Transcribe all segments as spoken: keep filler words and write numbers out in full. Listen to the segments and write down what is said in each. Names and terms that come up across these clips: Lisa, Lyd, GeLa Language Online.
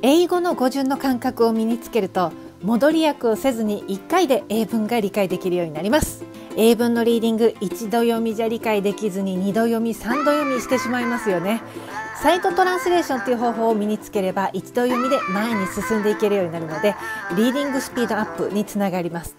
英語の語順の感覚を身につけると、戻り訳をせずにいっかいで英文が理解できるようになります。英文のリーディング、一度読みじゃ理解できずに二度読み、三度読みしてしまいますよね。サイトトランスレーションという方法を身につければ、一度読みで前に進んでいけるようになるので、リーディングスピードアップにつながります。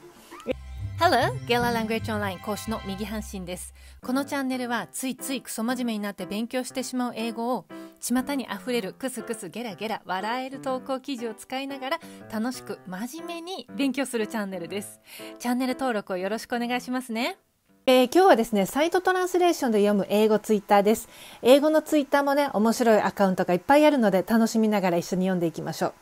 Hello! GeLa Language Online 講師の右半身です。このチャンネルはついついクソ真面目になって勉強してしまう英語を、巷にあふれるクスクスゲラゲラ笑える投稿記事を使いながら楽しく真面目に勉強するチャンネルです。チャンネル登録をよろしくお願いしますね。えー、今日はですね、サイトトランスレーションで読む英語ツイッターです。英語のツイッターもね、面白いアカウントがいっぱいあるので、楽しみながら一緒に読んでいきましょう。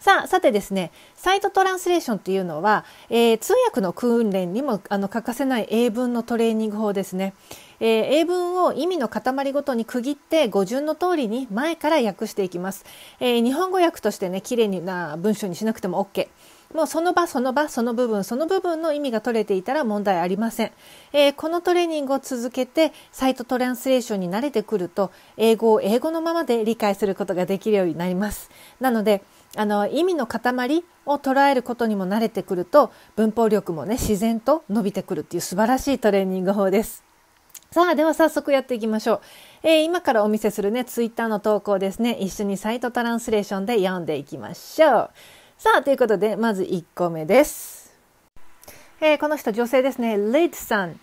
さあ、さてですね、サイトトランスレーションというのは、えー、通訳の訓練にもあの欠かせない英文のトレーニング法ですね。えー、英文を意味の塊ごとに区切って、語順の通りに前から訳していきます。えー、日本語訳としてね、綺麗な文章にしなくても OK。もうその場その場、その部分その部分の意味が取れていたら問題ありません。えー、このトレーニングを続けて、サイトトランスレーションに慣れてくると、英語を英語のままで理解することができるようになります。なので、あの意味の塊を捉えることにも慣れてくると、文法力もね、自然と伸びてくるっていう素晴らしいトレーニング法です。さあ、では早速やっていきましょう。えー、今からお見せするね、ツイッターの投稿ですね、一緒にサイトトランスレーションで読んでいきましょう。さあ、ということで、まずいっこめです。えー、この人、女性ですね。Lydさん、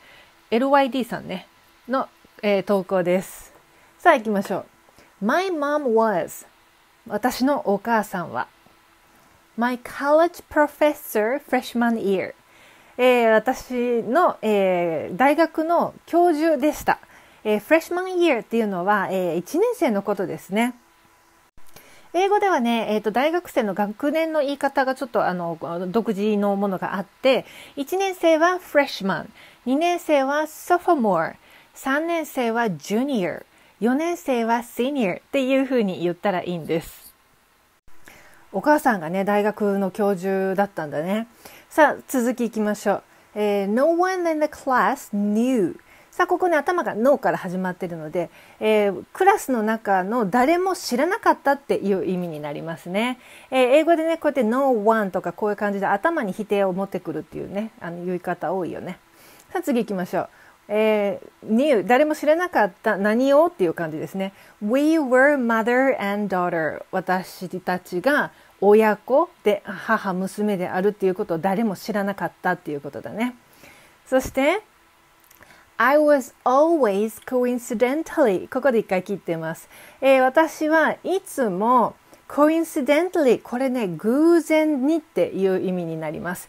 エルワイディー さんね、の、えー、投稿です。さあ、行きましょう。My mom was、 私のお母さんは。My college professor freshman year、えー、私の、えー、大学の教授でした。えー、freshman year っていうのは、えー、いちねん生のことですね。英語ではね、えーと、大学生の学年の言い方がちょっとあの独自のものがあって、いちねん生は freshman、にねん生は sophomore、さんねん生は junior、よねん生は senior っていうふうに言ったらいいんです。お母さんがね、大学の教授だったんだね。さあ、続きいきましょう。えー、No one in the class knew。さあ、ここね、頭が No から始まっているので、えー、クラスの中の誰も知らなかったっていう意味になりますね。えー、英語でね、こうやって No one とかこういう感じで頭に否定を持ってくるっていうね、あの言い方多いよね。さあ、次行きましょう。えー、New、 誰も知らなかった何をっていう感じですね。We were mother and daughter。 私たちが親子で母娘であるっていうことを誰も知らなかったっていうことだね。そしてI was always coincidentally、 ここで一回切ってます。えー、私はいつも coincidentally、 これね、偶然にっていう意味になります。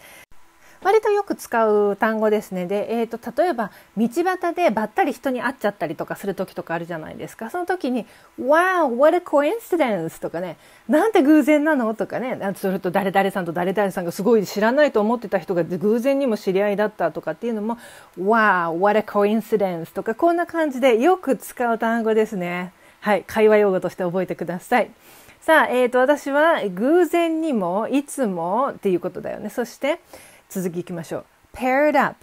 割とよく使う単語ですね。で、えーと、例えば道端でばったり人に会っちゃったりとかする時とかあるじゃないですか。その時に Wow, what a coincidence とかね、なんて偶然なのとかね、それと誰々さんと誰々さんがすごい知らないと思ってた人が偶然にも知り合いだったとかっていうのも Wow, what a coincidence とか、こんな感じでよく使う単語ですね。はい、会話用語として覚えてください。さあ、えーと、私は偶然にもいつもっていうことだよね。そして続きいきましょう。paired up、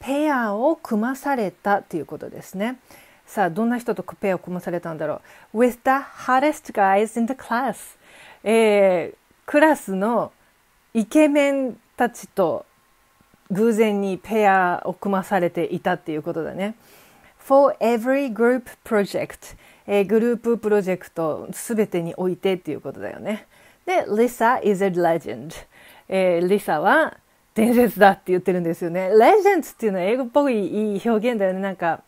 ペアを組まされたということですね。さあ、どんな人とペアを組まされたんだろう。 with the hottest guys in the class、えー、クラスのイケメンたちと偶然にペアを組まされていたっていうことだね。 for every group project、えー、グループプロジェクトすべてにおいてっていうことだよね。で Lisa is a legend、えー、Lisa は伝説だって言ってるんですよね。レジェンドっていうのは英語っぽい表現だよね。なんか、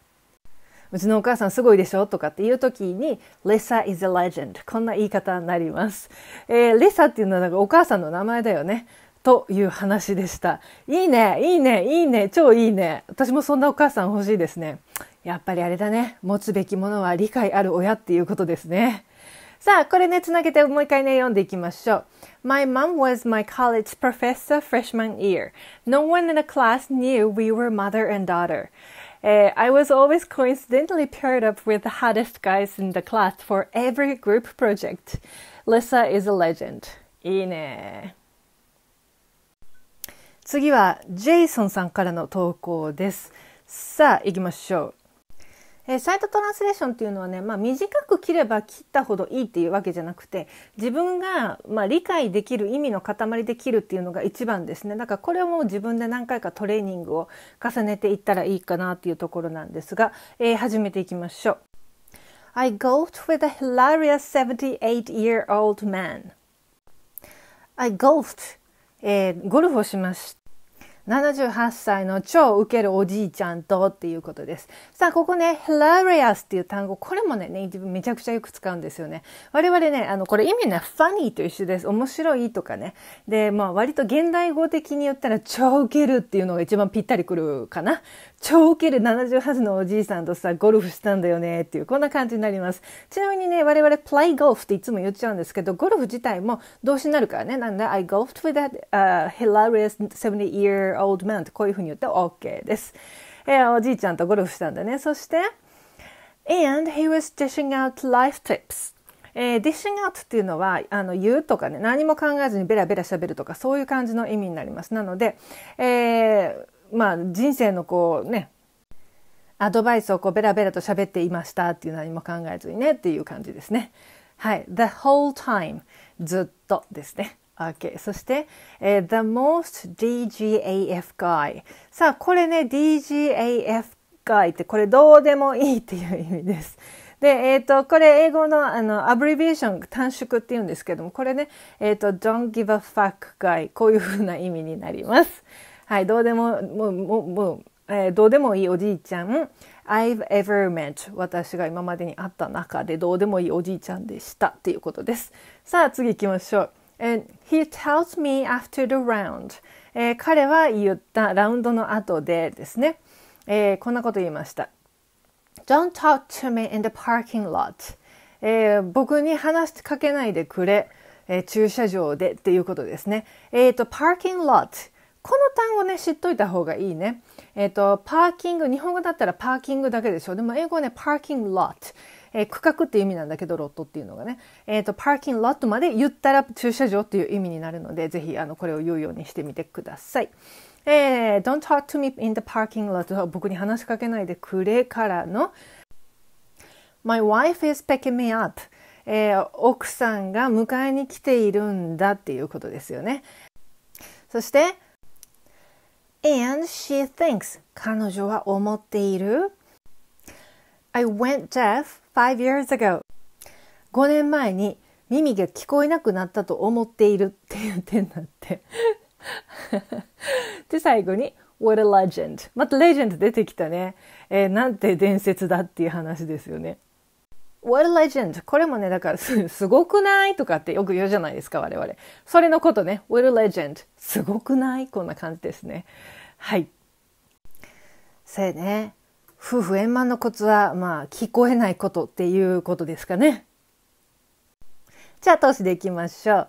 うちのお母さんすごいでしょとかっていう時に Lisa is a legend、 こんな言い方になります。えー、Lisa っていうのはなんかお母さんの名前だよねという話でした。いいね、いいね、いいね、超いいね。私もそんなお母さん欲しいですね。やっぱりあれだね、持つべきものは理解ある親っていうことですね。さあ、これね、つなげてもう一回ね、読んでいきましょう。My mom was my college professor freshman year. No one in the class knew we were mother and daughter.、Uh, I was always coincidentally paired up with the hottest guys in the class for every group project. Lisa is a legend. いいね。次は、ジェイソンさんからの投稿です。さあ、行きましょう。えー、サイトトランスレーションっていうのはね、まあ、短く切れば切ったほどいいっていうわけじゃなくて、自分がまあ理解できる意味の塊で切るっていうのが一番ですね。だからこれをもう自分で何回かトレーニングを重ねていったらいいかなっていうところなんですが、えー、始めていきましょう。I golfed with a hilarious seventy-eight year old man. I golfed、えー、ゴルフをしました。ななじゅうはっさいの超ウケるおじいちゃんとっていうことです。さあ、ここね、hilarious っていう単語、これもね、めちゃくちゃよく使うんですよね。我々ね、あの、これ意味ね、funny と一緒です。面白いとかね。で、まあ、割と現代語的に言ったら、超ウケるっていうのが一番ぴったりくるかな。超ウケるななじゅうはっさいのおじいさんとさ、ゴルフしたんだよねっていう、こんな感じになります。ちなみにね、我々 play golf っていつも言っちゃうんですけど、ゴルフ自体も動詞になるからね。なんで、I golfed with that、uh, hilarious seventy year old man ってこういう風に言って OK です。えー、おじいちゃんとゴルフしたんだね。そして、and he was dishing out life tips。えー、dishing out っていうのはあの言うとかね、何も考えずにベラベラ喋るとかそういう感じの意味になります。なので、えー、まあ人生のこうね、アドバイスをこうベラベラと喋っていましたっていう、何も考えずにねっていう感じですね。はい、the whole time ずっとですね。Okay. そして、えー、the most ディージーエーエフ guy。 さあこれね、 ディージーエーエフ guy ってこれどうでもいいっていう意味です。で、えー、とこれ英語のあのアブリビエーション、短縮っていうんですけども、これね、えー、と don't give a fuck guy、 こういうふうな意味になります。はい、どうでももうもうもう、えー、どうでもいいおじいちゃん I've ever met、 私が今までに会った中でどうでもいいおじいちゃんでしたっていうことです。さあ次行きましょう。And he told me after the round、えー、彼は言ったラウンドの後でですね、えー、こんなこと言いました。 Don't talk to me in the parking lot、えー、僕に話しかけないでくれ、えー、駐車場でっていうことですね。えーと、parking lot、 この単語ね知っといた方がいいね。えーと、パーキング、日本語だったらパーキングだけでしょ。でも英語はね、parking lot、えー、区画っていう意味なんだけど、ロットっていうのがね、えーと、パーキングロットまで言ったら駐車場っていう意味になるので、ぜひあのこれを言うようにしてみてください。えー、Don't talk to me in the parking lot、 僕に話しかけないでくれからの My wife is picking me up、えー、奥さんが迎えに来ているんだっていうことですよね。そして、And she thinks、 彼女は思っている。I went deaf five years ago。 ごねんまえに耳が聞こえなくなったと思っているっていう点になってで最後に What a legend、 またレジェンド出てきたね、えー、なんて伝説だっていう話ですよね。 What a legend、 これもねだから す, すごくないとかってよく言うじゃないですか我々。それのことね、 What a legend、 すごくない、こんな感じですね。はい、そうやね、夫婦円満のコツは、まあ、聞こえないことっていうことですかね。じゃあ、通しでいきましょう。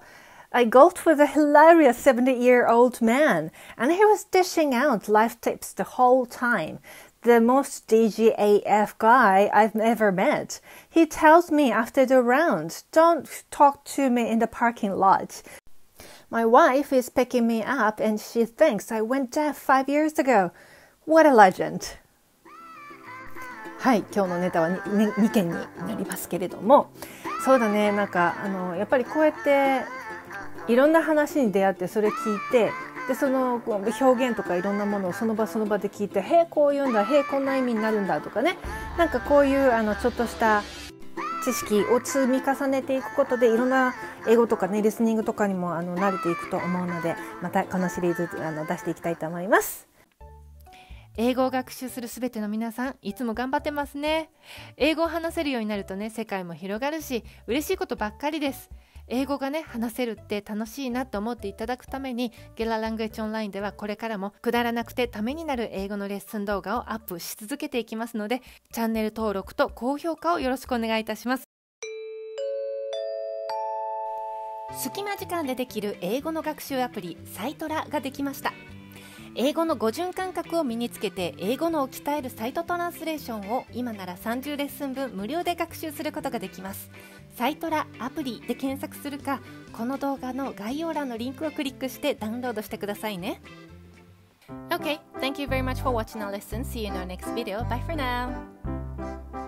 I golfed with a hilarious seventy year old man, and he was dishing out life tips the whole time. The most ディージーエーエフ guy I've ever met. He tells me after the round, don't talk to me in the parking lot. My wife is picking me up, and she thinks I went deaf five years ago. What a legend!はい、今日のネタは 2, 2件になりますけれども、そうだね、なんかあのやっぱりこうやっていろんな話に出会って、それ聞いて、でその表現とかいろんなものをその場その場で聞いて、へえこう言うんだ、へえこんな意味になるんだとかね、なんかこういうあのちょっとした知識を積み重ねていくことで、いろんな英語とかねリスニングとかにもあの慣れていくと思うので、またこのシリーズあの出していきたいと思います。英語を学習するすべての皆さん、いつも頑張ってますね。英語を話せるようになるとね、世界も広がるし、嬉しいことばっかりです。英語がね話せるって楽しいなと思っていただくために、GeLa Language Online ではこれからもくだらなくてためになる英語のレッスン動画をアップし続けていきますので、チャンネル登録と高評価をよろしくお願いいたします。隙間時間でできる英語の学習アプリ、サイトラができました。英語の語順感覚を身につけて、英語のを鍛えるサイトトランスレーションを今ならさんじゅうレッスンぶん無料で学習することができます。サイトラアプリで検索するか、この動画の概要欄のリンクをクリックしてダウンロードしてくださいね。 Okay, thank you very much for watching our lesson. See you in our next video. Bye for now.